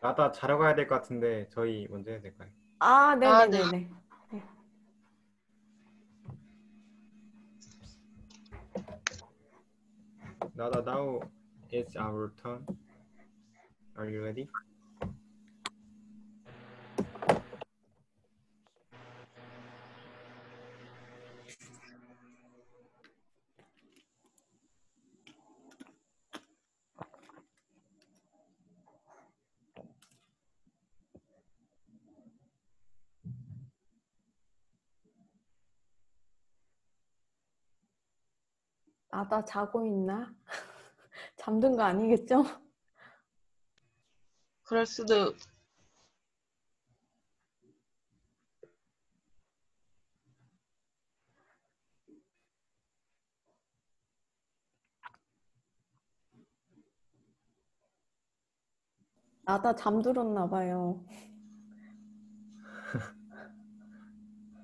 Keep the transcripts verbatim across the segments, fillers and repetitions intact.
나다 자러 가야 될 것 같은데 저희 먼저 해야 될까요? 아, 네네네. 아, 네. 네. 나다, now it's our turn. Are you ready? 나다 자고 있나? 잠든 거 아니겠죠? 그럴 수도. 나다 잠들었나 봐요.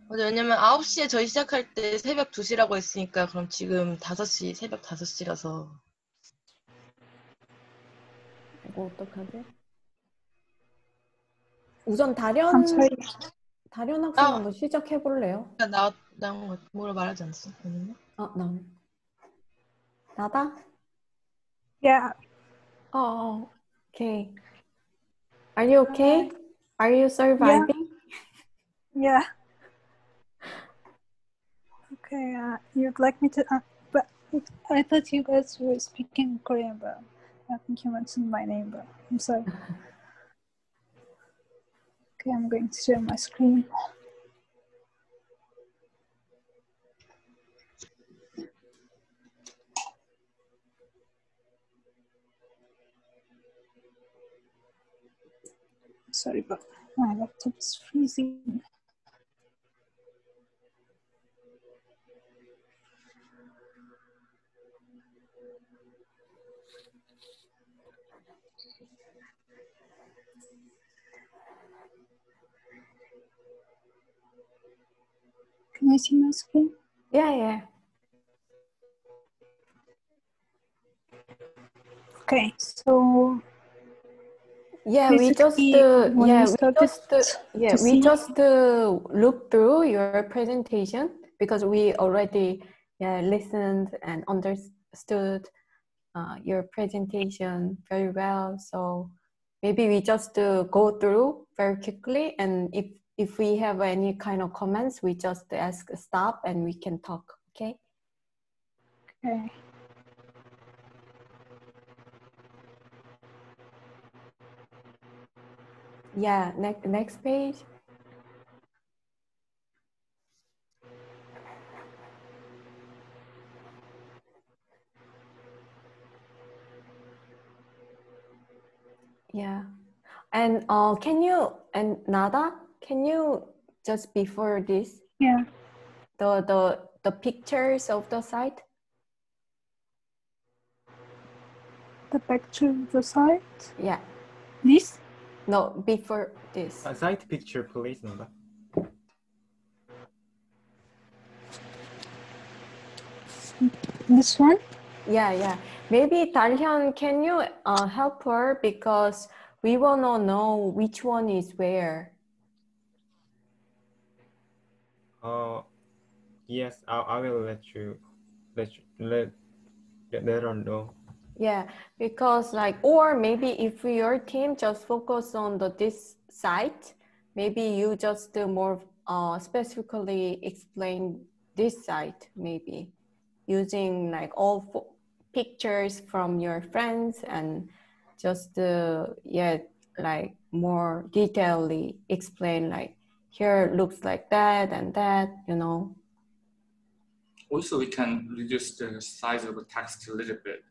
왜냐면 아홉 시에 저희 시작할 때 새벽 두 시라고 했으니까 그럼 지금 다섯 시, 새벽 다섯 시라서 이거 어떡하지? 우선 다련 다련 학생 아, 한번 시작해 볼래요? 나 나온 거 뭐라 말하지 않았어? 아, 나 나다? Yeah. 어, 어, okay. Are you okay? Are you surviving? Yeah. yeah. Okay, uh, you'd like me to, uh, but I thought you guys were speaking Korean, but I think you mentioned my name, but I'm sorry. Okay, I'm going to share my screen. Sorry, but my laptop is freezing. Can you see my screen? Yeah, yeah. Okay, so yeah, we just uh, yeah, we just uh, yeah, we just uh, looked through your presentation because we already yeah listened and understood uh, your presentation very well. So maybe we just uh, go through very quickly, and if If we have any kind of comments, we just ask stop and we can talk, okay? Okay. Yeah, next next page. Yeah. And uh, can you, and Nada? Can you just before this? Yeah. The the the pictures of the site. The picture of the site. Yeah. This? No, before this. A site picture, please, Nada. This one? Yeah, yeah. Maybe Dalhyun, can you uh, help her because we wanna know which one is where. Uh, yes, I, I will let you, let you, let, let her know. Yeah, because like, or maybe if your team just focus on the, this site, maybe you just do more uh, specifically explain this site, maybe using like all pictures from your friends and just, uh, yeah, like more detailedly explain like, here looks like that and that, you know. Also, we can reduce the size of the text a little bit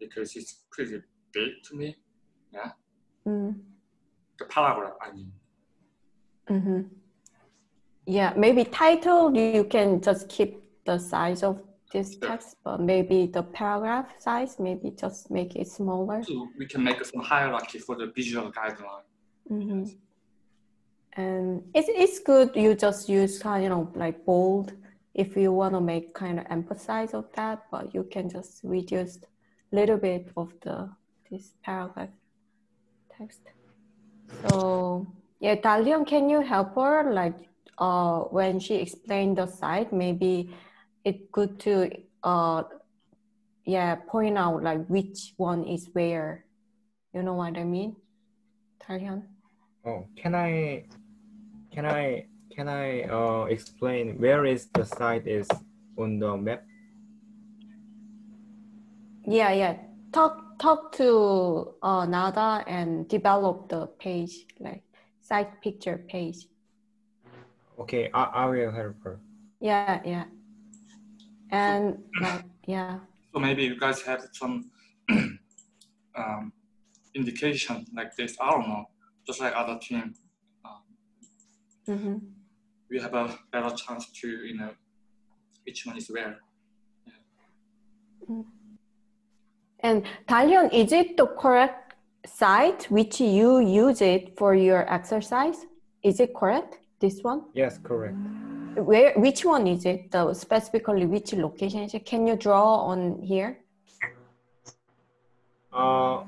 because it's pretty big to me. Yeah. Mm. The paragraph, I mean. Mm-hmm. Yeah, maybe title, you can just keep the size of this text, yeah. But maybe the paragraph size, maybe just make it smaller. So we can make some hierarchy for the visual guideline. Mm-hmm. Yes. And it's, it's good you just use kind you know like bold if you want to make kind of emphasize of that, but you can just reduce a little bit of the this paragraph text. So yeah, Dalian, can you help her? Like uh, when she explained the site, maybe it's good to uh, yeah, point out like which one is where. You know what I mean, Dalian? Oh, can I, can I, can I uh, explain where is the site is on the map? Yeah, yeah. Talk, talk to uh, Nada and develop the page, like site picture page. Okay, I, I will help her. Yeah, yeah. And so, uh, yeah. So maybe you guys have some um, indication like this. I don't know. Just like other team, um, mm-hmm. we have a better chance to, you know, which one is where. Yeah. Mm. And Dalian, is it the correct site which you use it for your exercise? Is it correct? This one? Yes, correct. Where? Which one is it? The specifically which location is it? Can you draw on here? Uh.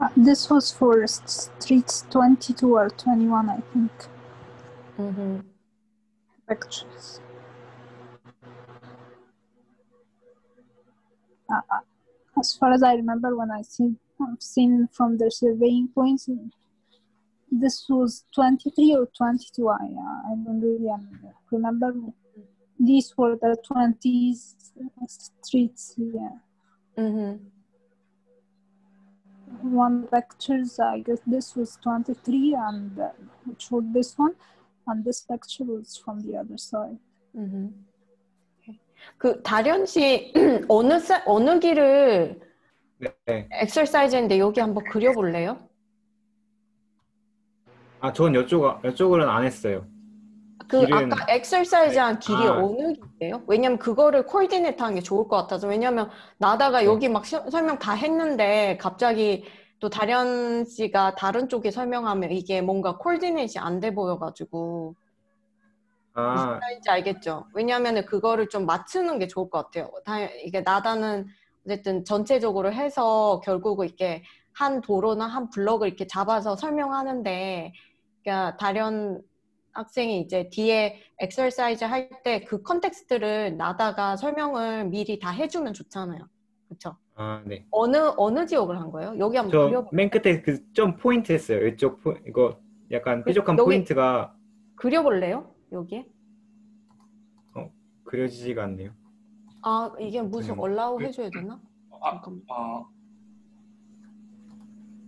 Uh, this was for streets twenty-two or twenty-one, I think. Mm-hmm. Pictures. Uh, as far as I remember, when I seen, I've seen from the surveying points, this was twenty-three or twenty-two. I, uh, I don't really remember. These were the twenties streets. Yeah. Mm-hmm. One lectures, I guess this was twenty-three, and uh, which was this one, and this lecture was from the other side. Mm-hmm. Okay. 그 다련 씨 어느 사, 어느 길을 네. 엑서사이즈인데 여기 한번 그려볼래요? 아, 전 이쪽 이쪽으로는 안 했어요. 그 길은... 아까 엑서사이즈한 길이 아. 어느 길이에요? 왜냐면 그거를 코디네이트하는 게 좋을 것 같아서. 왜냐면 나다가 여기 막 시, 설명 다 했는데 갑자기 또 다련 씨가 다른 쪽에 설명하면 이게 뭔가 코디네이트 안 돼 보여가지고. 아. 무슨 말인지 알겠죠? 왜냐면은 그거를 좀 맞추는 게 좋을 것 같아요. 다, 이게 나다는 어쨌든 전체적으로 해서 결국은 이렇게 한 도로나 한 블럭을 이렇게 잡아서 설명하는데, 그러니까 다련 학생이 이제 뒤에 엑서사이즈 할 때 그 컨텍스트를 나다가 설명을 미리 다 해주면 좋잖아요, 그렇죠? 아, 네. 어느 어느 지역을 한 거예요? 여기 한번 그려볼까요? 맨 끝에 그 좀 포인트 했어요. 이쪽 포, 이거 약간 뾰족한 여기, 포인트가. 그려볼래요? 여기에? 어, 그려지지가 않네요. 아, 이게 무슨 얼라우 그, 해줘야 되나? 아, 잠깐만.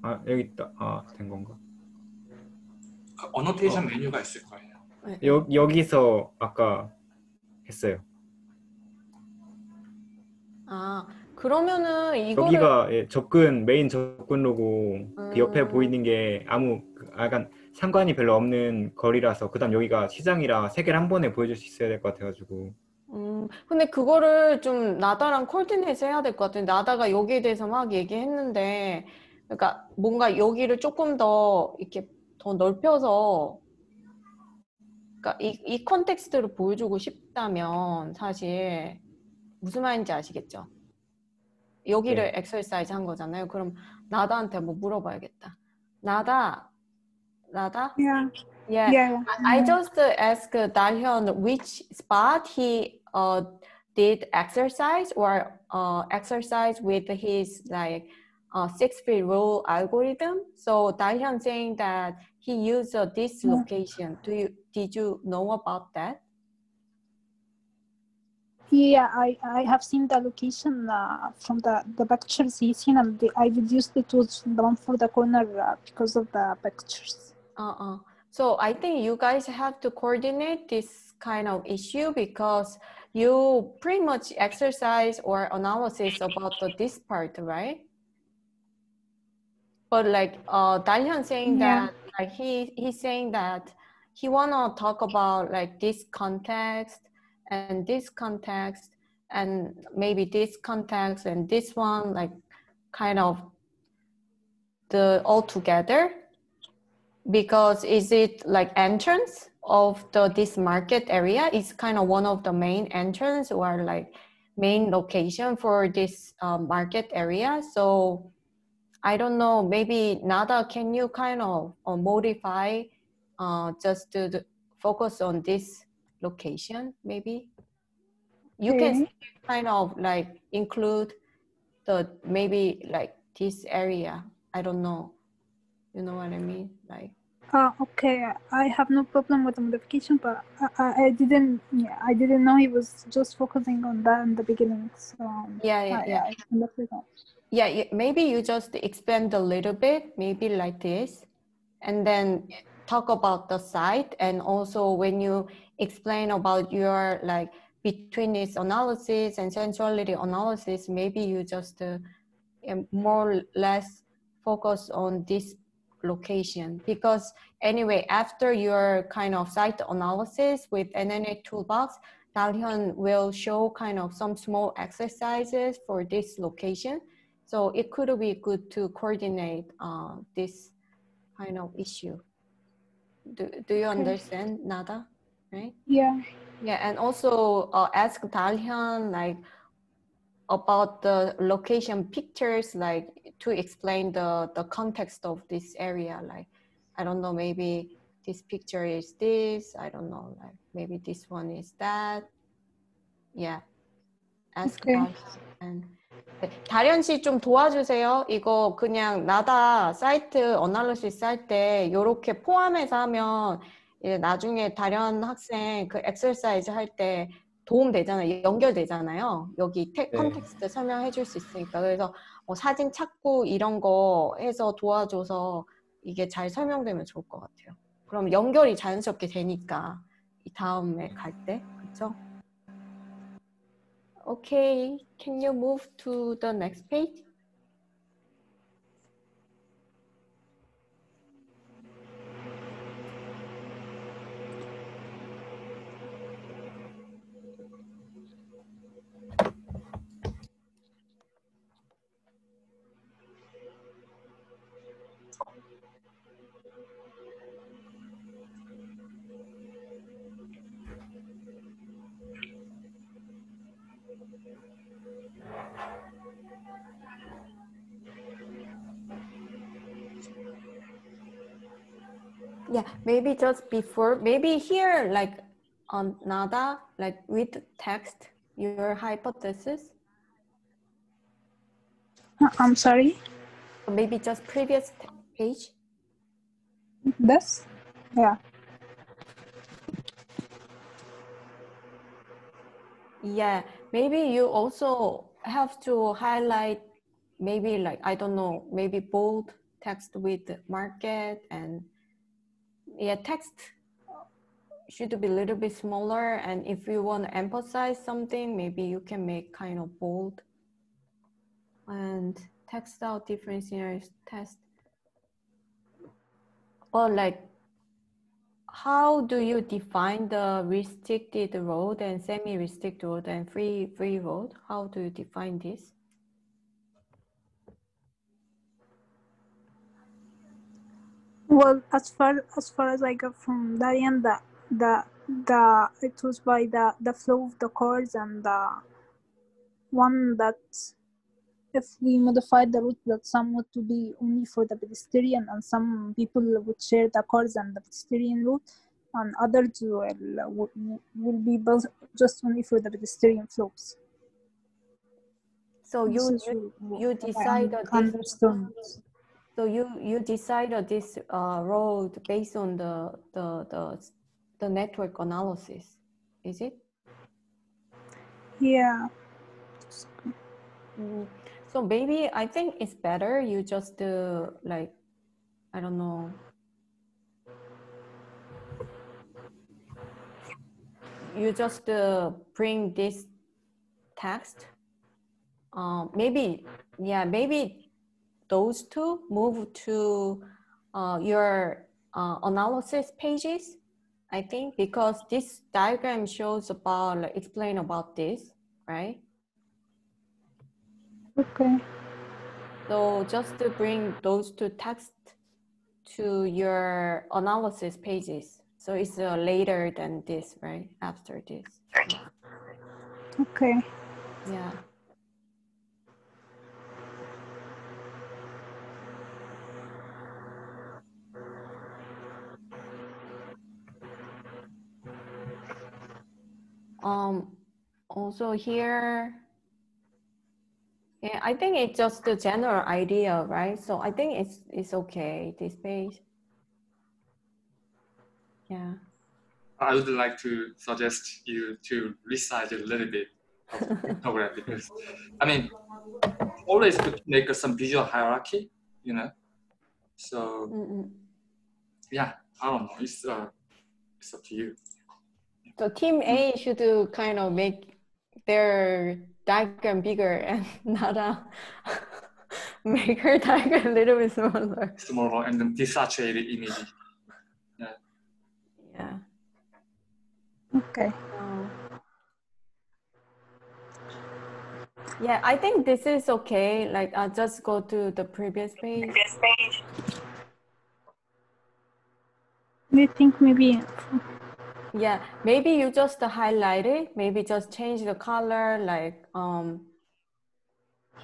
아, 아 여기 있다. 아, 된 건가? 어노테이션 어. 메뉴가 있을 거예요. 네. 여, 여기서 아까 했어요. 아, 그러면은 이거를 여기가 예, 접근 메인 접근로고 음... 그 옆에 보이는 게 아무 약간 상관이 별로 없는 거리라서, 그다음 여기가 시장이라 세 개를 한 번에 보여줄 수 있어야 될 것 같아가지고. 음, 근데 그거를 좀 나다랑 코디네이트 해야 될 것 같은데, 나다가 여기에 대해서 막 얘기했는데, 그러니까 뭔가 여기를 조금 더 이렇게 더 넓혀서, 그러니까 이, 이 컨텍스트를 보여주고 싶다면 사실 무슨 말인지 아시겠죠? 여기를 네. 엑서사이즈 한 거잖아요. 그럼 나다한테 뭐 물어봐야겠다. 나다, 나다? Yeah. Yeah. yeah. I, I just asked Dalhyun which spot he uh, did exercise or uh, exercise with his like Uh, six free rule algorithm. So Dalhyun saying that he used uh, this yeah. location. Do you did you know about that? Yeah, I, I have seen the location uh, from the the pictures he's seen, and the, I deduced it was the one for the corner uh, because of the pictures. Uh uh. So I think you guys have to coordinate this kind of issue, because you pretty much exercise or analysis about the, this part, right? But like uh, Dalhyun saying yeah. that like he he's saying that he wanna talk about like this context and this context and maybe this context and this one, like kind of the all together, because is it like entrance of the this market area is kind of one of the main entrance or like main location for this uh, market area. So I don't know, maybe Nada, can you kind of uh, modify uh, just to the, focus on this location, maybe? You okay. can kind of like include the, maybe like this area, I don't know. You know what I mean? Like. Uh, okay, I have no problem with the modification, but I, I, I didn't, yeah, I didn't know he was just focusing on that in the beginning, so. Yeah, yeah, uh, yeah. Yeah. I Yeah, maybe you just expand a little bit, maybe like this, and then talk about the site. And also when you explain about your like betweenness analysis and sensuality analysis, maybe you just uh, more or less focus on this location. Because anyway, after your kind of site analysis with N N A Toolbox, Dalhyun will show kind of some small exercises for this location. So it could be good to coordinate uh, this kind of issue. Do, do you understand, Nada? Right? Yeah. Yeah, and also uh, ask Dalhyun like about the location pictures, like to explain the, the context of this area. Like, I don't know, maybe this picture is this, I don't know, like maybe this one is that. Yeah. Ask okay. Dalhyun and 네, 다련 씨 좀 도와주세요. 이거 그냥 나다 사이트 어널리시스 할 때 이렇게 포함해서 하면 이제 나중에 다련 학생 그 엑서사이즈 할 때 도움 되잖아요. 연결되잖아요. 여기 텍, 네. 컨텍스트 설명해 줄 수 있으니까. 그래서 뭐 사진 찾고 이런 거 해서 도와줘서 이게 잘 설명되면 좋을 것 같아요. 그럼 연결이 자연스럽게 되니까 이 다음에 갈 때, 그렇죠? Okay, can you move to the next page? Yeah, maybe just before, maybe here, like on Nada, like with text, your hypothesis. I'm sorry? Maybe just previous page. This? Yeah. Yeah, maybe you also have to highlight, maybe like, I don't know, maybe bold text with market and yeah, text should be a little bit smaller, and if you want to emphasize something, maybe you can make kind of bold and text out different scenarios test. Or like, how do you define the restricted road and semi-restricted road and free free road? How do you define this? Well, as far as far as I got from Darien, the the the it was by the the flow of the cars, and the one that if we modified the route that some would to be only for the pedestrian and some people would share the cars and the pedestrian route, and others will will be both just only for the pedestrian flows. So you you, you decided. So you, you decided this uh, road based on the, the, the, the network analysis, is it? Yeah. Mm. So maybe I think it's better you just uh, like, I don't know. You just uh, bring this text. Uh, maybe, yeah, maybe. Those two move to uh, your uh, analysis pages, I think, because this diagram shows about, like, explain about this, right? Okay. So just to bring those two texts to your analysis pages. So it's uh, later than this, right? After this. Okay. Yeah. Um, also here, yeah, I think it's just the general idea, right? So I think it's, it's okay, this page. Yeah. I would like to suggest you to recite a little bit of cryptography because, I mean, always to make some visual hierarchy, you know? So, mm-mm. yeah, I don't know. It's, uh, it's up to you. So team A should do kind of make their diagram bigger and Nada make her diagram a little bit smaller. Smaller and then desaturated image. Yeah. Yeah. Okay. Um, yeah, I think this is okay. Like, I'll just go to the previous page. Previous page. We think maybe. Yeah, maybe you just highlight it. Maybe just change the color. Like, um,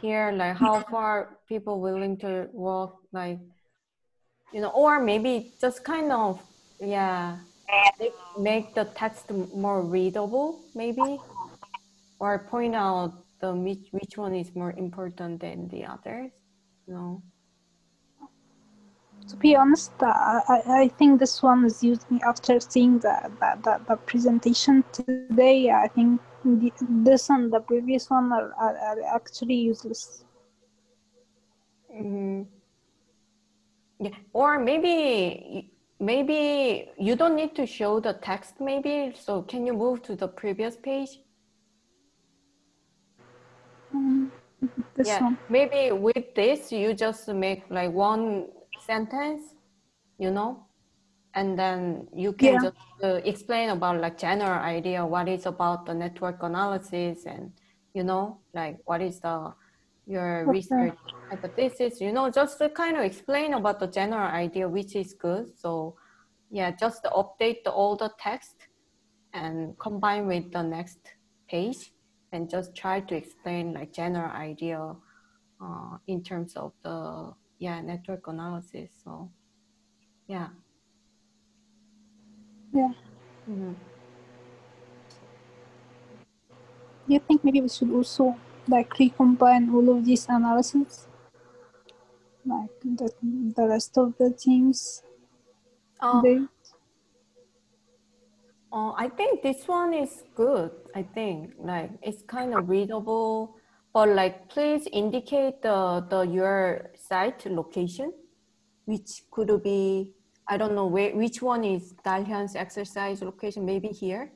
here, like how far people willing to walk. Like, you know, or maybe just kind of, yeah. Make the text more readable, maybe, or point out the which one is more important than the others. No. To be honest, I I think this one is using after seeing the the, the the presentation today. I think this and the previous one are are, are actually useless. Mm-hmm. Yeah, or maybe. Maybe you don't need to show the text maybe, so can you move to the previous page? Um, this yeah, one. Maybe with this you just make like one sentence, you know, and then you can yeah. just uh, explain about like general idea, what is about the network analysis and, you know, like what is the your okay. research hypothesis, you know, just to kind of explain about the general idea, which is good. So yeah, just update the older text and combine with the next page and just try to explain like general idea uh, in terms of the, yeah, network analysis. So yeah. Yeah. Mm-hmm. Do you think maybe we should also like recombine all of these analyses, like the, the rest of the things? Oh, um, uh, I think this one is good. I think like it's kind of readable, but like please indicate the, the your site location, which could be, I don't know where, which one is Dalhyan's exercise location, maybe here,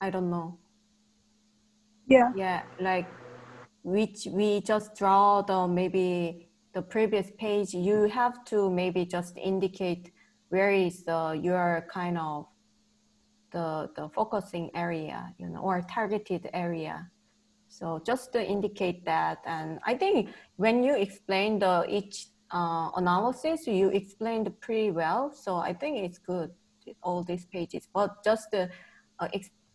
I don't know. Yeah. Yeah, like which we just draw the maybe the previous page, you have to maybe just indicate where is the your kind of the the focusing area, you know, or targeted area. So just to indicate that, and I think when you explain the each uh, analysis, you explained pretty well. So I think it's good, all these pages, but just the, uh,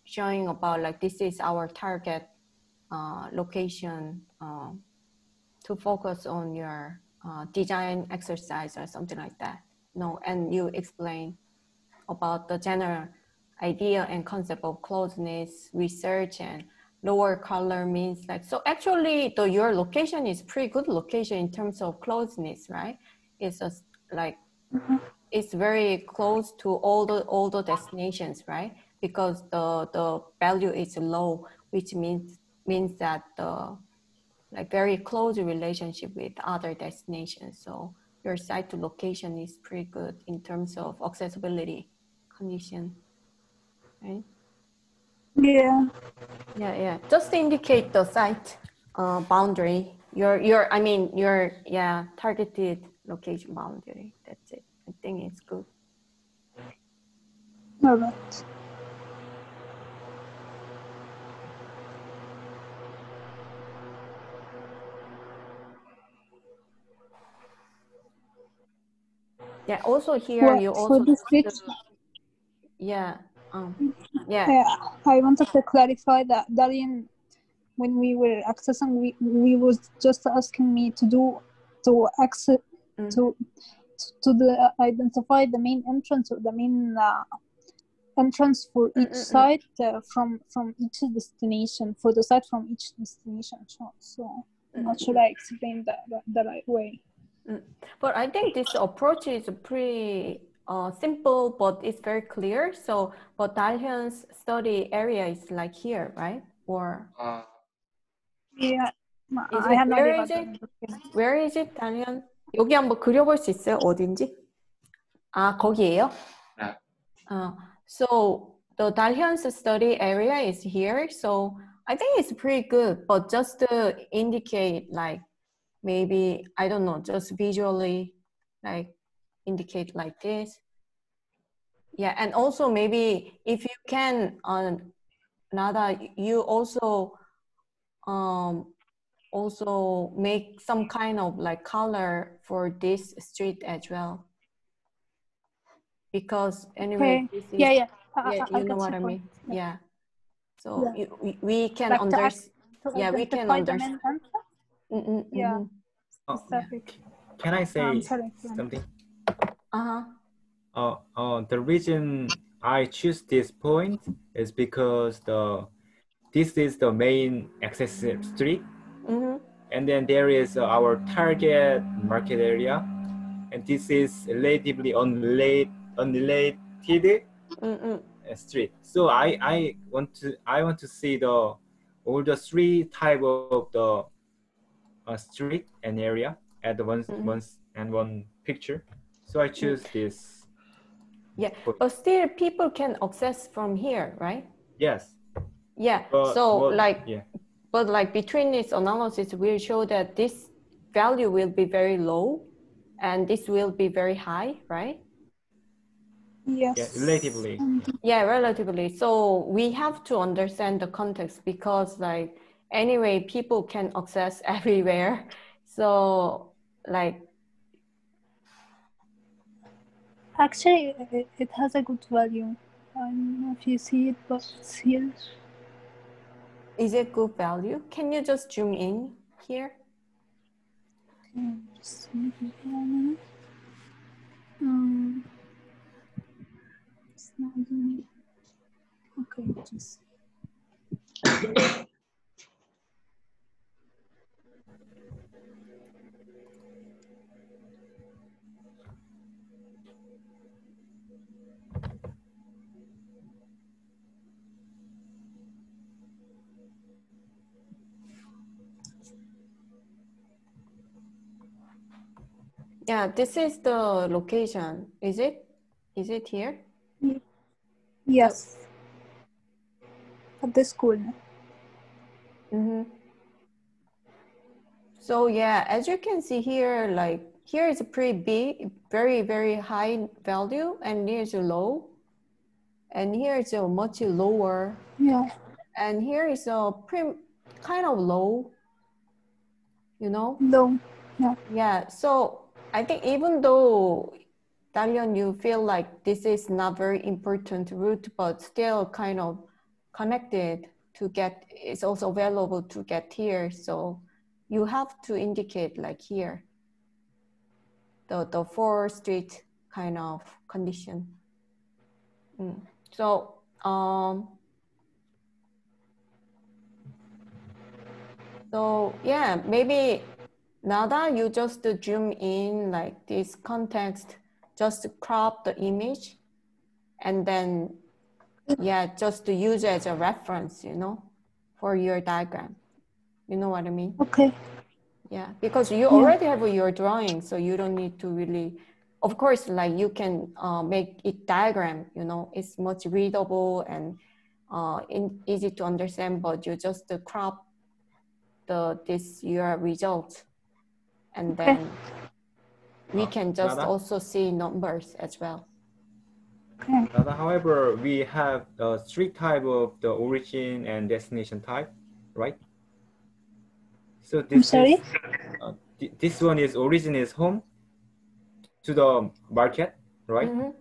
showing about like this is our target Uh, location uh, to focus on your uh, design exercise or something like that. No, and you explain about the general idea and concept of closeness research and lower color means like, so actually though your location is pretty good location in terms of closeness, right? It's just like, mm-hmm. it's very close to all the, all the destinations, right? Because the, the value is low, which means means that the like very close relationship with other destinations. So your site to location is pretty good in terms of accessibility condition, right? Yeah. Yeah, yeah. Just indicate the site uh, boundary. Your, your, I mean, your, yeah, targeted location boundary. That's it. I think it's good. All right. Yeah, also here yeah, you also so to, yeah um, yeah uh, I wanted to clarify that Darien, when we were accessing, we we was just asking me to do to access mm. to to the uh, identify the main entrance or the main uh, entrance for each mm-hmm. side uh, from from each destination, for the side from each destination. So, so mm-hmm. not sure I explained that the right way. Mm. But I think this approach is pretty uh, simple, but it's very clear. So, but Dalhyun's study area is like here, right? Or uh, yeah, is I it, have where no is it? Where is it, Dalhyun? 여기 한번 그려볼 수 있어요? 어딘지? 아, 거기예요? 네. Uh, so the Dalhyun's study area is here. So I think it's pretty good, but just to indicate, like maybe I don't know, just visually, like indicate like this. Yeah, and also maybe if you can, um, Nada, you also, um, also make some kind of like color for this street as well. Because anyway, okay. this is, yeah, yeah, I, yeah I, I, you I know what I mean. Yeah. yeah. So yeah. You, we can like understand. Yeah, we can understand. Mm -mm, yeah. Mm -hmm. oh, yeah. Can I say um, sorry, yeah. something? Uh huh. Uh, uh, the reason I choose this point is because the this is the main access street, mm -hmm. and then there is uh, our target market area, and this is relatively unrelated. Unrelated mm-mm. street. So I I want to I want to see the all the three type of the uh, street and area at the once mm-hmm. once and one picture. So I choose this. Yeah, but still people can access from here, right? Yes. Yeah. But, so but, like, yeah. but like between this analysis, will show that this value will be very low, and this will be very high, right? Yes. Yeah, relatively. Yeah, relatively. So we have to understand the context because, like, anyway, people can access everywhere. So, like, actually, it, it has a good value. I don't know if you see it, but it's here. Is it good value? Can you just zoom in here? Okay, just zoom in for a minute. Um, Okay, just yeah, this is the location. Is it? Is it here? Yes, at the school. Mm-hmm. So yeah, as you can see here, like here is a pretty big, very, very high value, and here is a low, and here is a much lower. Yeah. And here is a pretty kind of low, you know? Low, yeah. Yeah, so I think even though Dalian, you feel like this is not very important route, but still kind of connected to get, it's also available to get here. So you have to indicate like here, the, the four street kind of condition. Mm. So, um, so yeah, maybe Nada, you just zoom in like this context. Just crop the image and then, yeah, just to use it as a reference, you know, for your diagram. You know what I mean? Okay. Yeah, because you yeah. already have your drawing, so you don't need to really, of course, like you can uh, make it diagram, you know, it's much readable and uh, in, easy to understand, but you just uh, crop the, this, your result and then. Okay. We can just Nada? also see numbers as well. Okay. Nada, however, we have uh, three types of the origin and destination type, right? So this I'm sorry? Is, uh, th this one is origin is home to the market, right? Mm-hmm.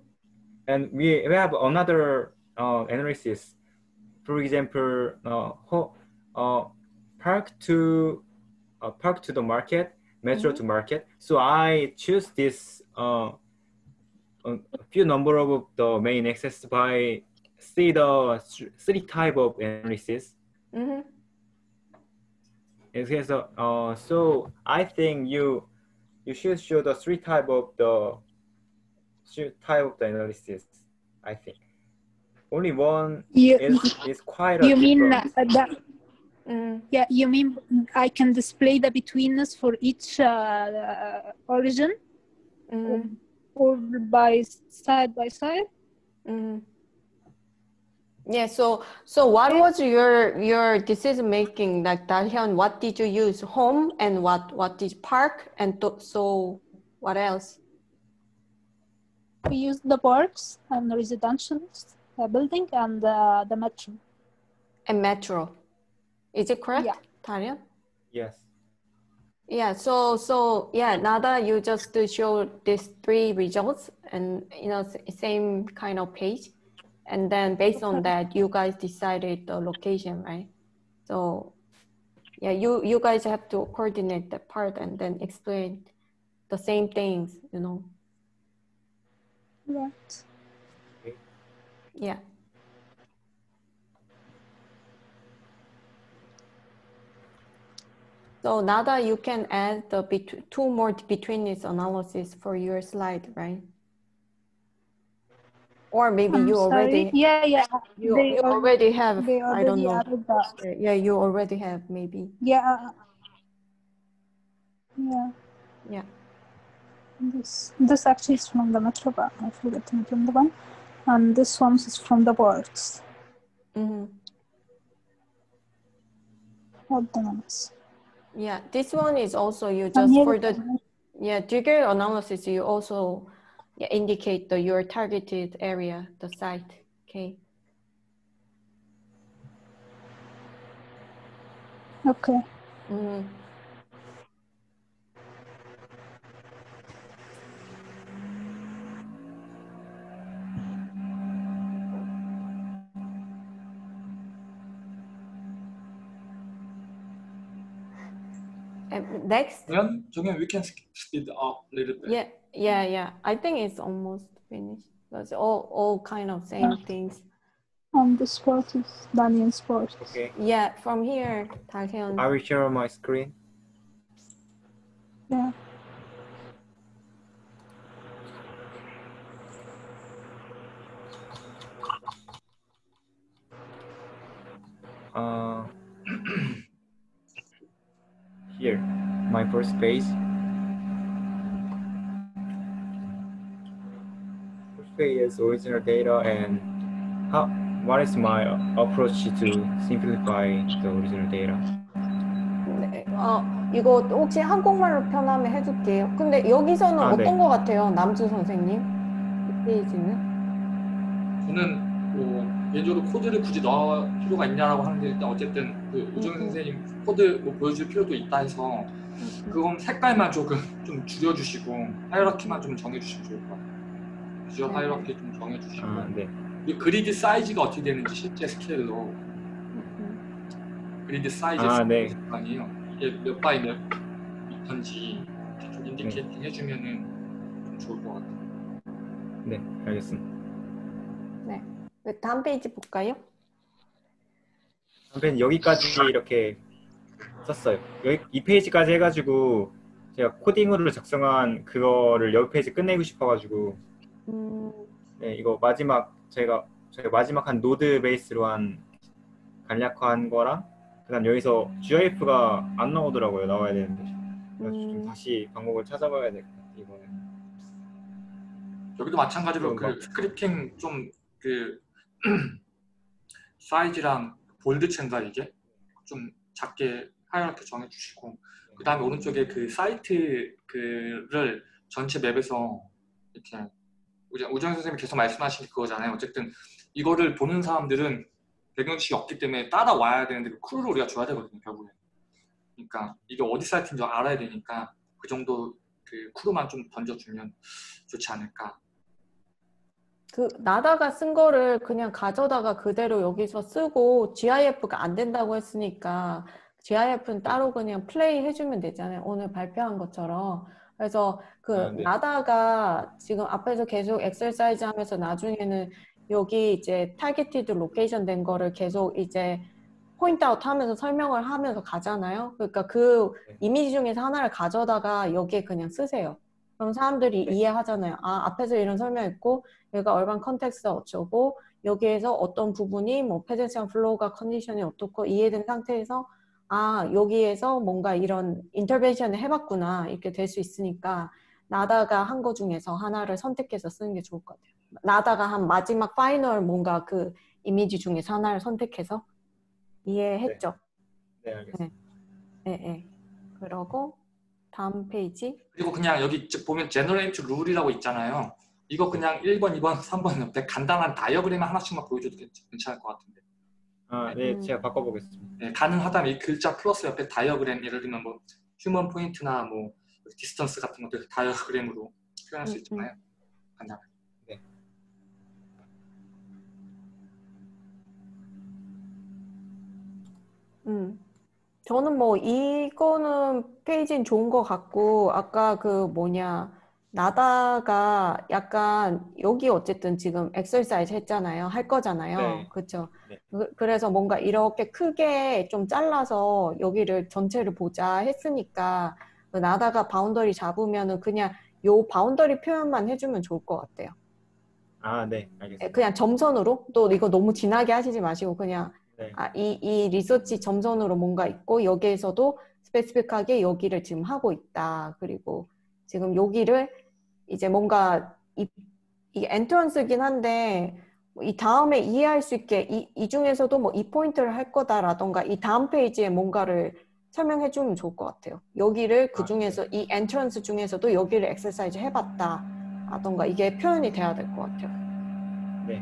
And we, we have another uh, analysis. For example, uh, ho uh, park to uh, park to the market. Metro mm-hmm. to market. So I choose this uh, a few number of the main access by see the three type of analysis. Mm-hmm. Okay, so, uh, so I think you you should show the three type of the type of the analysis. I think only one you, is is quite. You a mean uh, that? Mm. Yeah, you mean I can display the betweenness for each uh, origin, mm. or, or by side by side. Mm. Yeah, so so what was your your decision making, like Dalhyun? What did you use? Home and what what did park and so what else? We used the parks and the residential uh, building and uh, the metro. And metro, is it correct, yeah. Tanya? Yes. Yeah. So so yeah, Nada, you just to show these three results and you know same kind of page. And then based on that, you guys decided the location, right? So yeah, you, you guys have to coordinate that part and then explain the same things, you know? Right. Yeah. So Nada, you can add the bet two more betweenness analysis for your slide, right? Or maybe I'm you already, yeah, yeah. You, you already have, they already I don't know. Yeah, you already have maybe. Yeah. Yeah. Yeah. This, this actually is from the metro, but I forgot to mention the one. And this one is from the parks. Mm-hmm. What the names? Yeah, this one is also you just for the, yeah, trigger analysis, you also, yeah, indicate the your targeted area, the site. Okay. Okay. Mm-hmm. And next. Then we can speed up a little bit. Yeah. Yeah, yeah. I think it's almost finished. That's all, all kind of same yeah. things. Um, the sport is Dalian sport. Okay. Yeah, from here, Ta-hyun. I will share my screen. Yeah. Uh, here, my first page. Is original data and how what is my approach to simplify the original data? 네, 어 이거 혹시 한국말로 편하면 해줄게요. 근데 여기서는 아, 어떤 네. 것 같아요, 남주 선생님? 이 페이지는? 저는 뭐 예전에 코드를 굳이 넣을 필요가 있냐라고 하는데 일단 어쨌든 그 우정 선생님 코드 뭐 보여줄 필요도 있다 해서 그건 색깔만 조금 좀 줄여주시고 하이어라키만 좀 정해주시면 좋을 것 같아요. 비주얼 네. 하이어라키 좀 정해주시고 아, 네. 이 그리드 사이즈가 어떻게 되는지 실제 스케일로 그리드 사이즈 아, 네. 아니에요. 이게 몇 바이 몇 미터인지 좀 인디케이팅 네. 해주면은 좀 좋을 것 같아요. 네, 알겠습니다. 네, 그 다음 페이지 볼까요? 다음 페이지 여기까지 이렇게 썼어요. 여기 이 페이지까지 해가지고 제가 코딩으로 작성한 그거를 여기 페이지 끝내고 싶어가지고. 음. 네, 이거 마지막 제가 제가 마지막 한 노드 베이스로 한 간략화한 거랑 그다음 여기서 지아이에프가 안 나오더라고요. 나와야 되는데 음. 다시 방법을 찾아봐야 될 것 같아요. 이번에 여기도 마찬가지로 그 스크립팅 좀 그 사이즈랑 볼드 첸가 이게 좀 작게 하이어라키 정해주시고 그다음에 오른쪽에 그 사이트 그를 전체 맵에서 이렇게 우정 선생님이 계속 말씀하신 그거잖아요. 어쨌든 이거를 보는 사람들은 배경식이 없기 때문에 따라와야 되는데 그 쿨을 우리가 줘야 되거든요. 결국에. 그러니까 이게 어디 사이트인지 알아야 되니까 그 정도 그 쿨만 좀 던져주면 좋지 않을까. 그 나다가 쓴 거를 그냥 가져다가 그대로 여기서 쓰고 지아이에프가 안 된다고 했으니까 지아이에프는 따로 그냥 플레이 해주면 되잖아요. 오늘 발표한 것처럼. 그래서 그 아, 네. 나다가 지금 앞에서 계속 엑셀사이즈 하면서 나중에는 여기 이제 타겟티드 로케이션 된 거를 계속 이제 포인트아웃 하면서 설명을 하면서 가잖아요. 그러니까 그 이미지 중에서 하나를 가져다가 여기에 그냥 쓰세요. 그럼 사람들이 네. 이해하잖아요. 아, 앞에서 이런 설명했고 여기가 얼반 컨텍스트 어쩌고 여기에서 어떤 부분이 뭐 페데스트리안 플로우가 컨디션이 어떻고 이해된 상태에서 아, 여기에서 뭔가 이런 인터벤션을 해봤구나 이렇게 될 수 있으니까 나다가 한 거 중에서 하나를 선택해서 쓰는 게 좋을 것 같아요. 나다가 한 마지막 파이널 뭔가 그 이미지 중에서 하나를 선택해서 이해했죠? 네, 네 알겠습니다. 네, 네, 네. 그러고 다음 페이지. 그리고 그냥 여기 보면 제너레이트 룰이라고 있잖아요. 이거 그냥 일 번, 이 번, 삼 번 옆에 간단한 다이어그램 하나씩만 보여줘도 괜찮을 것 같은데. 아, 네, 음. 제가 바꿔보겠습니다. 네, 가능하다면 이 글자 플러스 옆에 다이어그램 예를 들면 뭐 휴먼 포인트나 뭐 디스턴스 같은 것들 다이어그램으로 표현할 수 있잖아요. 음. 간단하게. 네. 음. 저는 뭐 이거는 페이지는 좋은 것 같고 아까 그 뭐냐 나다가 약간 여기 어쨌든 지금 엑서사이즈 했잖아요. 할 거잖아요. 네. 그렇죠. 네. 그래서 뭔가 이렇게 크게 좀 잘라서 여기를 전체를 보자 했으니까 나다가 바운더리 잡으면은 그냥 요 바운더리 표현만 해주면 좋을 것 같아요. 아, 네. 알겠습니다. 그냥 점선으로 또 이거 너무 진하게 하시지 마시고 그냥 네. 아, 이, 이 리서치 점선으로 뭔가 있고 여기에서도 스페시픽하게 여기를 지금 하고 있다. 그리고 지금 여기를 이제 뭔가 이, 이 엔트런스긴 한데 이 다음에 이해할 수 있게 이, 이 중에서도 뭐 이 포인트를 할 거다라던가 이 다음 페이지에 뭔가를 설명해 주면 좋을 것 같아요. 여기를 그 중에서 아, 네. 이 엔트런스 중에서도 여기를 엑서사이즈 해봤다라던가 이게 표현이 돼야 될 것 같아요. 네.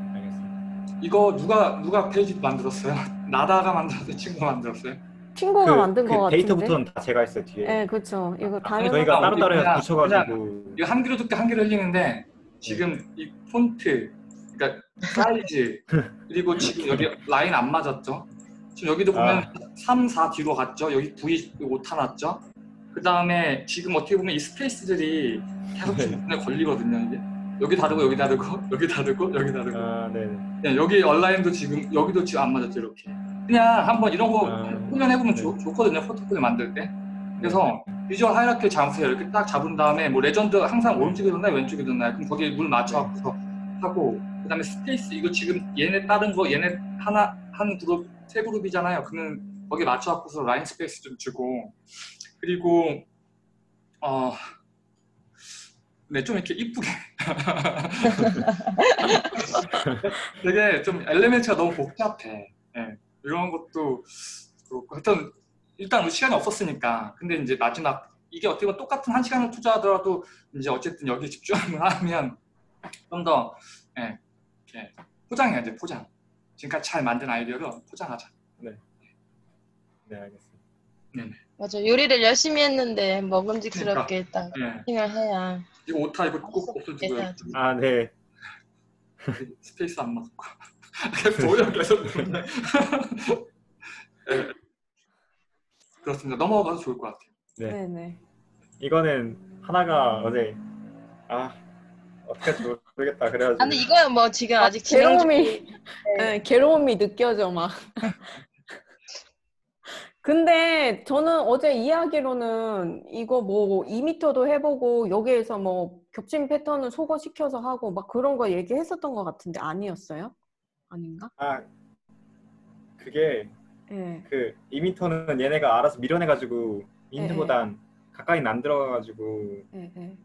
이거 누가 누가 페이지 만들었어요? 나다가 만들었어요? 친구가 만들었어요? 친구가 그, 만든 거 그 같은데? 데이터부터는 다 제가 했어요 뒤에. 네, 그렇죠. 이거 다 아, 저희가 따로따로 해서 붙여가지고. 이거 한글로 듣고 한글로 흘리는데 지금 네. 이 폰트, 그러니까 사이즈 그리고 지금 여기 라인 안 맞았죠? 지금 여기도 보면 아. 삼, 사 뒤로 갔죠? 여기 V 오 타났죠? 그 다음에 지금 어떻게 보면 이 스페이스들이 계속 중간에 걸리거든요 이게. 여기 다르고 여기 다르고 여기 다르고 여기 다르고 아, 네. 여기 얼라인도 지금 여기도 지금 안 맞았죠 이렇게 그냥 한번 이런 거 아, 훈련해보면 네. 좋, 좋거든요 포트폴리오 만들 때 그래서 네. 비주얼 하이라키 잡으세요 이렇게 딱 잡은 다음에 뭐 레전드 항상 오른쪽에 뒀나요 왼쪽에 뒀나요 그럼 거기에 물 맞춰서 하고 그 다음에 스페이스 이거 지금 얘네 다른 거 얘네 하나 한 그룹 세 그룹이잖아요 그러면 거기에 맞춰서 라인 스페이스 좀 주고 그리고 어. 네, 좀 이렇게 이쁘게 되게 좀 엘레멘트가 너무 복잡해. 네, 이런 것도 그렇고 하여튼 일단 시간이 없었으니까 근데 이제 마지막 이게 어떻게 보면 똑같은 한 시간을 투자하더라도 이제 어쨌든 여기 집중을 하면 좀 더 네, 이렇게 포장해야 돼 포장. 지금까지 잘 만든 아이디어를 포장하자. 네, 네 알겠습니다. 네. 맞아 요리를 열심히 했는데 먹음직스럽게 그러니까, 딱 네. 힘을 해야. 이거 오타 이거 꼭 없어지고요. 아 네. 스페이스 안 맞고. 뭐야 계속. 네. 그렇습니다. 넘어가도 좋을 것 같아요. 네. 네네. 이거는 하나가 어제 아 어떻게 모르겠다 그래가지고. 아니 이거는 뭐 지금 아, 아직 괴로움이 네. 괴로움이 느껴져 막. 근데 저는 어제 이야기로는 이거 뭐 이 미터도 해보고 여기에서 뭐 겹친 패턴을 소거시켜서 하고 막 그런 거 얘기했었던 것 같은데 아니었어요? 아닌가? 아 그게 네. 그 이 미터는 얘네가 알아서 밀어내가지고 인트보단 가까이는 안 들어가가지고 네네.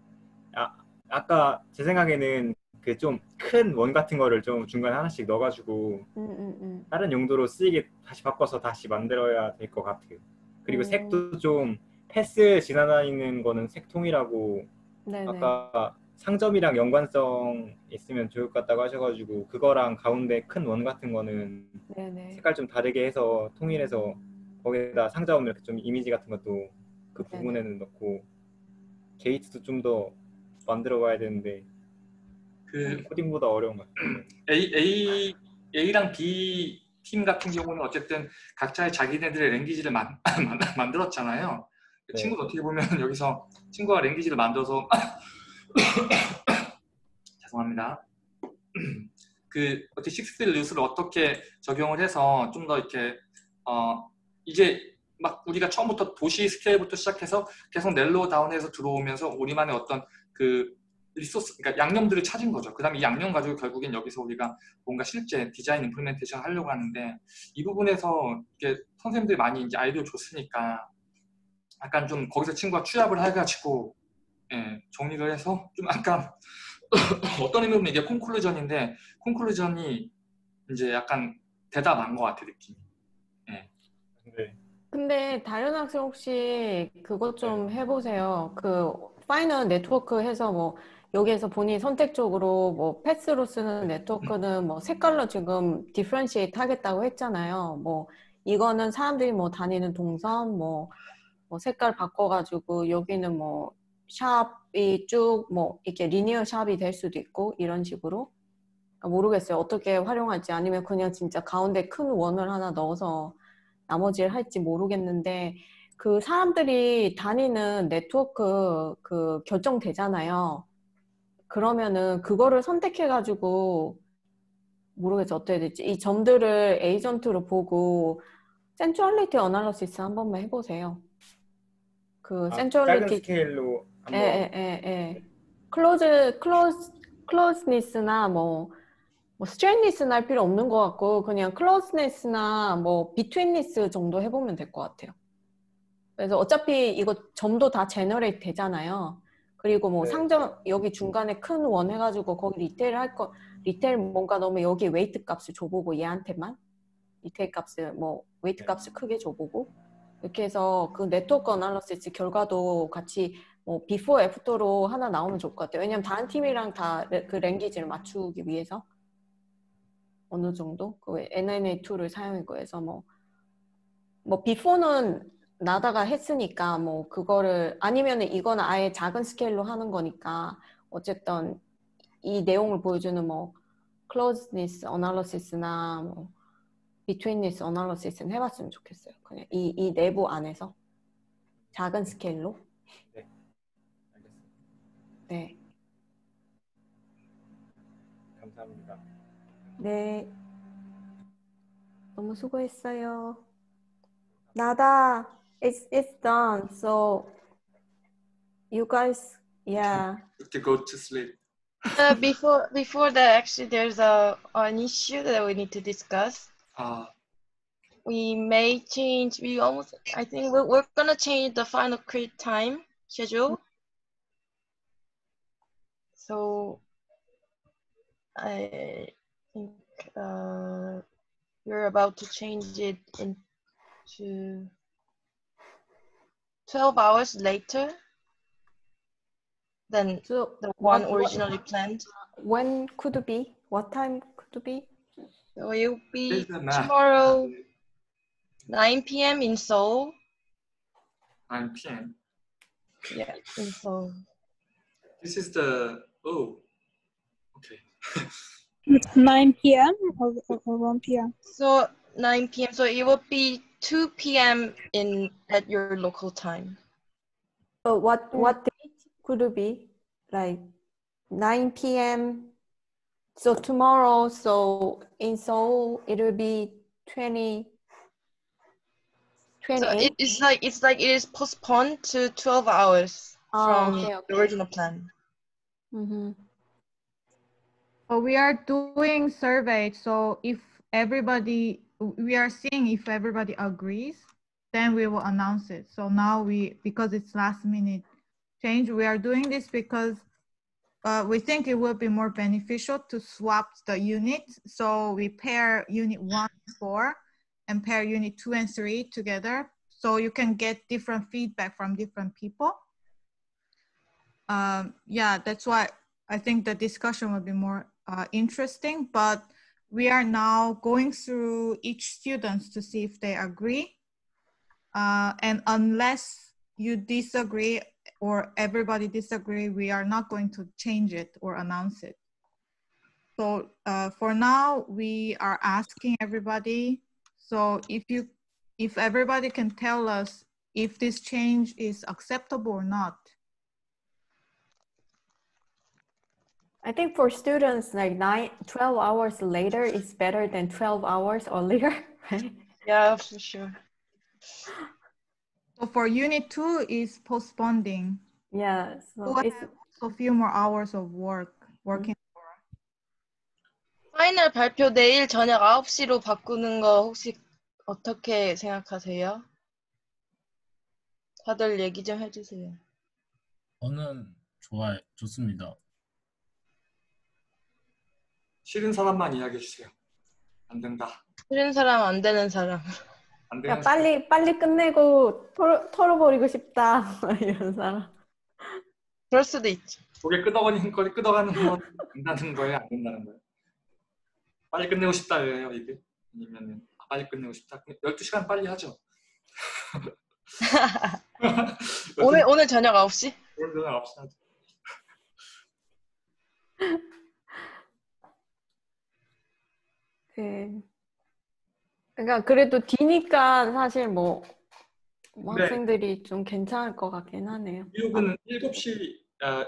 아 아까 제 생각에는 그 좀 큰 원 같은 거를 좀 중간에 하나씩 넣어가지고 음, 음, 음. 다른 용도로 쓰이게 다시 바꿔서 다시 만들어야 될 것 같아요. 그리고 음. 색도 좀 패스 지나다니는 거는 색통이라고 네네. 아까 상점이랑 연관성 있으면 좋을 것 같다고 하셔가지고 그거랑 가운데 큰 원 같은 거는 네네. 색깔 좀 다르게 해서 통일해서 거기에다 상점 이렇게 좀 이미지 같은 것도 그 부분에는 네네. 넣고 게이트도 좀 더 만들어 봐야 되는데 그 코딩보다 어려운 것 같아요. A, A, A랑 B 팀 같은 경우는 어쨌든 각자의 자기네들의 랭귀지를 만, 만들었잖아요. 네. 친구도 어떻게 보면 여기서 친구가 랭귀지를 만들어서 죄송합니다. 그 어떻게 식스필 뉴스를 어떻게 적용을 해서 좀 더 이렇게 어 이제 막 우리가 처음부터 도시 스케일부터 시작해서 계속 넬로우 다운해서 들어오면서 우리만의 어떤 그 리소스, 그러니까 양념들을 찾은 거죠. 그 다음에 이 양념 가지고 결국엔 여기서 우리가 뭔가 실제 디자인 임플리멘테이션 하려고 하는데, 이 부분에서 이게 선생님들이 많이 이제 아이디어 줬으니까 약간 좀 거기서 친구가 취합을 해가지고 예, 정리를 해서 좀 약간 어떤 의미로 보면 이게 콘클루전인데, 콘클루전이 이제 약간 대답한 것 같아 느낌이. 예. 네. 근데 다른 학생 혹시 그것 좀 해보세요. 그 파이널 네트워크 해서 뭐 여기에서 본인 선택적으로 뭐 패스로 쓰는 네트워크는 뭐 색깔로 지금 디퍼런시에이트 하겠다고 했잖아요. 뭐 이거는 사람들이 뭐 다니는 동선 뭐, 뭐 색깔 바꿔가지고 여기는 뭐 샵이 쭉 뭐 이렇게 리니어 샵이 될 수도 있고 이런 식으로. 모르겠어요 어떻게 활용할지. 아니면 그냥 진짜 가운데 큰 원을 하나 넣어서 나머지를 할지 모르겠는데, 그 사람들이 다니는 네트워크 그 결정되잖아요. 그러면은 그거를 선택해가지고 모르겠어 어떻게 될지 이 점들을 에이전트로 보고 센츄얼리티 어널리시스 한 번만 해보세요. 그 센츄얼리티 아, 작은 스케일로 한번. 예, 예, 예. 클로즈 클로즈 클로즈니스나 뭐. 뭐 스트레인리스는 할 필요 없는 것 같고 그냥 클로스니스나 뭐 비트윈리스 정도 해보면 될 것 같아요. 그래서 어차피 이거 점도 다 제너레이트 되잖아요. 그리고 뭐 네. 상점 여기 중간에 큰 원 해가지고 거기 리테일 할 거 리테일 뭔가 넣으면 여기 웨이트 값을 줘보고 얘한테만 리테일 값을 뭐 웨이트 값을 크게 줘보고 이렇게 해서 그 네트워크 어널리시스 결과도 같이 뭐 비포 애프터로 하나 나오면 좋을 것 같아요. 왜냐면 다른 팀이랑 다 그 랭귀지를 맞추기 위해서. 어느 정도? 그 엔엔에이 툴을 사용했고 해서 뭐, 뭐, 비포는 나다가 했으니까 뭐, 그거를, 아니면은 이건 아예 작은 스케일로 하는 거니까, 어쨌든 이 내용을 보여주는 뭐, closeness analysis나 뭐, betweenness analysis는 해봤으면 좋겠어요. 그냥 이, 이 내부 안에서. 작은 스케일로. 네. 알겠습니다. 네. 감사합니다. 네. 너무 수고했어요. Nada, it's it's done. So you guys, yeah. Have to go to sleep. Uh, before before that, actually, there's a an issue that we need to discuss. Uh. We may change. We almost. I think we're we're gonna change the final credit time schedule. So I. Uh, we're about to change it into twelve hours later than so the one what, originally planned. When could it be? What time could it be? So it will be tomorrow nine p m in Seoul. nine p m Yeah, in Seoul. This is the... Oh, okay. It's nine p m or, or one p m So nine p m So it will be two p m in at your local time. So what what date could it be? Like nine p m So tomorrow. So in Seoul, it will be twenty. twenty-eight. So it is like it's like it is postponed to twelve hours oh, from okay, okay. the original plan. Mm-hmm. Well, we are doing survey, so if everybody, we are seeing if everybody agrees, then we will announce it. So now we, because it's last minute change, we are doing this because uh, we think it will be more beneficial to swap the units. So we pair unit one and four and pair unit two and three together. So you can get different feedback from different people. Um, yeah, that's why I think the discussion will be more Uh, interesting, but we are now going through each students to see if they agree. Uh, and unless you disagree or everybody disagree, we are not going to change it or announce it. So uh, for now, we are asking everybody. So if you, if everybody can tell us if this change is acceptable or not. I think for students, like nine, twelve hours later is better than twelve hours earlier, right? Yeah, for sure. So for unit two is postponing. Yeah, so we'll it's a few more hours of work, working. 파이널 발표 내일 저녁 아홉 시로 바꾸는 거 혹시 어떻게 생각하세요? 다들 얘기 좀 해주세요. 저는 좋아요. 좋습니다. 싫은 사람만 이야기해 주세요. 안 된다. 싫은 사람, 안 되는 사람. 안 되는 야, 사람. 빨리 빨리 끝내고 털, 털어버리고 싶다. 이런 사람. 그럴 수도 있지. 고개 끄덕거리는 거, 끄덕하는 건 된다는 거예요? 안 된다는 거예요? 빨리 끝내고 싶다예요, 이게? 아니면 빨리 끝내고 싶다? 열두 시간 빨리 하죠. 오늘, 오늘 저녁 아홉 시? 오늘 저녁 아홉 시 하죠. 네. 그러니까 그래도 D니까 사실 뭐, 뭐 네. 학생들이 좀 괜찮을 것 같긴 하네요. 미국은 아. 일곱 시,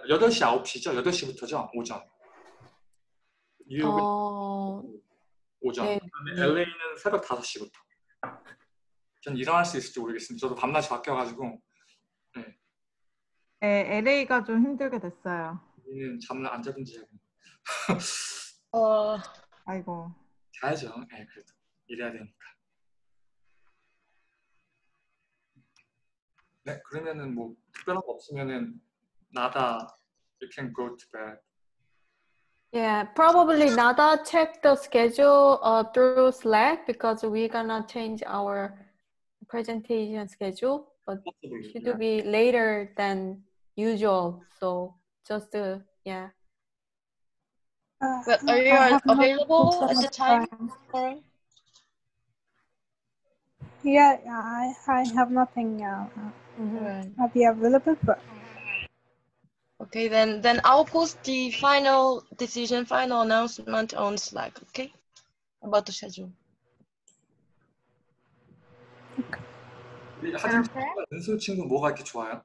여덟 시, 아홉 시죠? 여덟 시부터죠? 오전. 뉴욕은 어... 오전, 네. 그다음에 엘에이는 새벽 다섯 시부터. 전 일어날 수 있을지 모르겠습니다. 저도 밤낮이 바뀌어가지고. 네. 네, 엘에이가 좀 힘들게 됐어요. 우리는 잠을 안 자든지. 어, 아이고. 자야죠. 네, 그래도 일해야 되니까. 네, 그러면은 뭐 특별한 거 없으면은 나다, you can go to bed. Yeah, probably Nada check the schedule uh, through Slack because we're gonna change our presentation schedule, but it should yeah. be later than usual. So just uh, yeah. But are you guys available at the time? time? Yeah, I I have nothing. Uh, mm-hmm. I'll be available, but. Okay, then then I'll post the final decision, final announcement on Slack. Okay, about the schedule. Okay. 하진 친구가 은솔 친구 뭐가 이렇게 좋아요?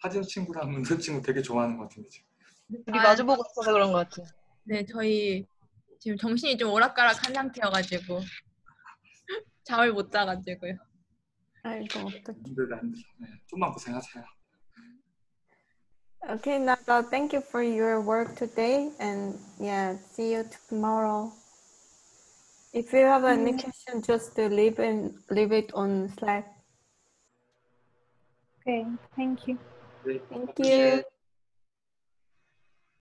하진 친구랑 은솔 친구 되게 좋아하는 것 같은데 지금. 우리 마주 보고 있어서 그런 것 같아요. 네, 저희 지금 정신이 좀 오락가락한 상태여가지고 잠을 못 자가지고요. 아이고 어떡해. 힘들다 힘들다. 네, 좀만 고생하세요. Okay, Nada, thank you for your work today, and yeah, see you tomorrow. If you have any question, just leave and leave it on Slack. Okay, thank you. Thank you.